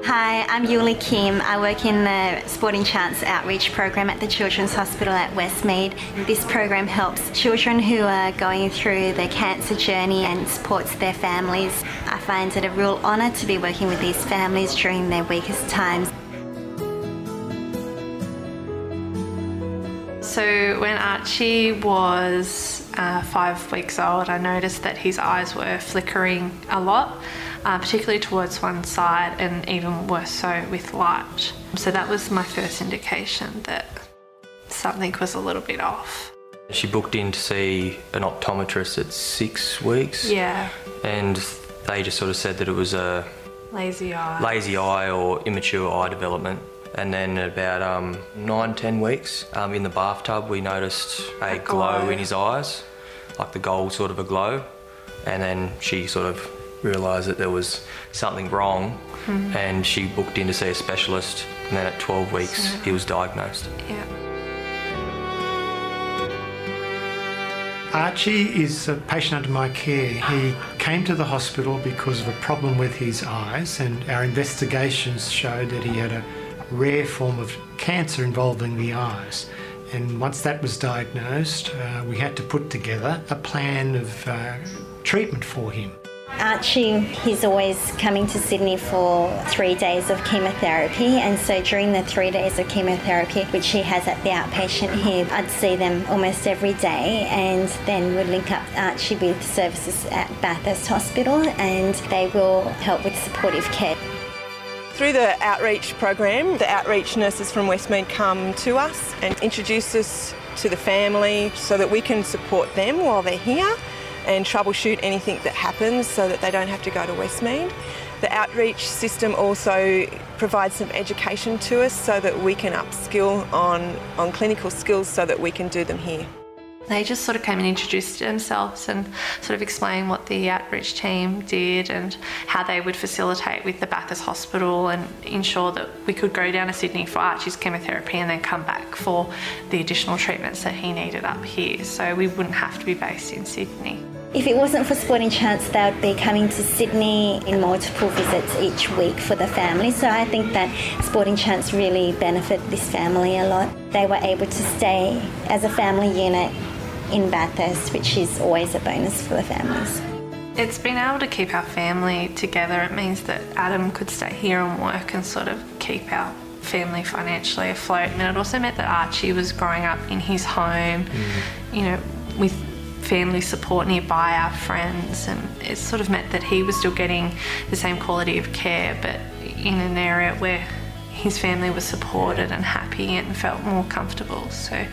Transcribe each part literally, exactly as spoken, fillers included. Hi, I'm Yuli Kim. I work in the Sporting Chance Outreach Program at the Children's Hospital at Westmead. This program helps children who are going through their cancer journey and supports their families. I find it a real honour to be working with these families during their weakest times. So when Archie was uh, five weeks old, I noticed that his eyes were flickering a lot, uh, particularly towards one side, and even worse so with light. So that was my first indication that something was a little bit off. She booked in to see an optometrist at six weeks. Yeah. And they just sort of said that it was a lazy eye, lazy eye or immature eye development. And then about um, nine, ten weeks um, in the bathtub, we noticed a, a glow. glow in his eyes, like the gold sort of a glow. And then she sort of realised that there was something wrong, mm-hmm. and she booked in to see a specialist. And then at twelve weeks, so, he was diagnosed. Yeah. Archie is a patient under my care. He came to the hospital because of a problem with his eyes, and our investigations showed that he had a rare form of cancer involving the eyes, and once that was diagnosed uh, we had to put together a plan of uh, treatment for him. Archie, he's always coming to Sydney for three days of chemotherapy, and so during the three days of chemotherapy, which he has at the outpatient here, I'd see them almost every day, and then we'd link up Archie with services at Bathurst Hospital, and they will help with supportive care. Through the outreach program, the outreach nurses from Westmead come to us and introduce us to the family so that we can support them while they're here and troubleshoot anything that happens so that they don't have to go to Westmead. The outreach system also provides some education to us so that we can upskill on, on clinical skills so that we can do them here. They just sort of came and introduced themselves and sort of explained what the outreach team did and how they would facilitate with the Bathurst Hospital and ensure that we could go down to Sydney for Archie's chemotherapy and then come back for the additional treatments that he needed up here, so we wouldn't have to be based in Sydney. If it wasn't for Sporting Chance, they would be coming to Sydney in multiple visits each week for the family, so I think that Sporting Chance really benefited this family a lot. They were able to stay as a family unit in Bathurst, which is always a bonus for the families. It's been able to keep our family together. It means that Adam could stay here and work and sort of keep our family financially afloat, and it also meant that Archie was growing up in his home, mm-hmm. you know, with family support nearby, our friends, and it sort of meant that he was still getting the same quality of care but in an area where his family was supported and happy and felt more comfortable. So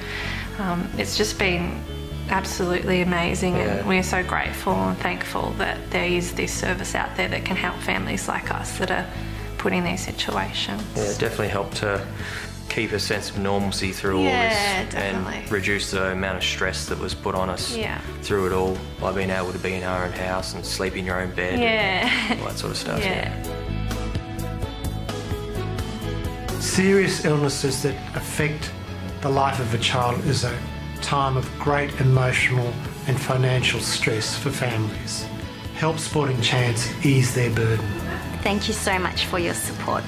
um, it's just been absolutely amazing, yeah. and we're so grateful and thankful that there is this service out there that can help families like us that are put in these situations. Yeah, it definitely helped to keep a sense of normalcy through yeah, all this definitely. And reduce the amount of stress that was put on us yeah. through it all by being able to be in our own house and sleep in your own bed yeah. and all that sort of stuff. Yeah. Yeah. Serious illnesses that affect the life of a child is a time of great emotional and financial stress for families. Help Sporting Chance ease their burden. Thank you so much for your support.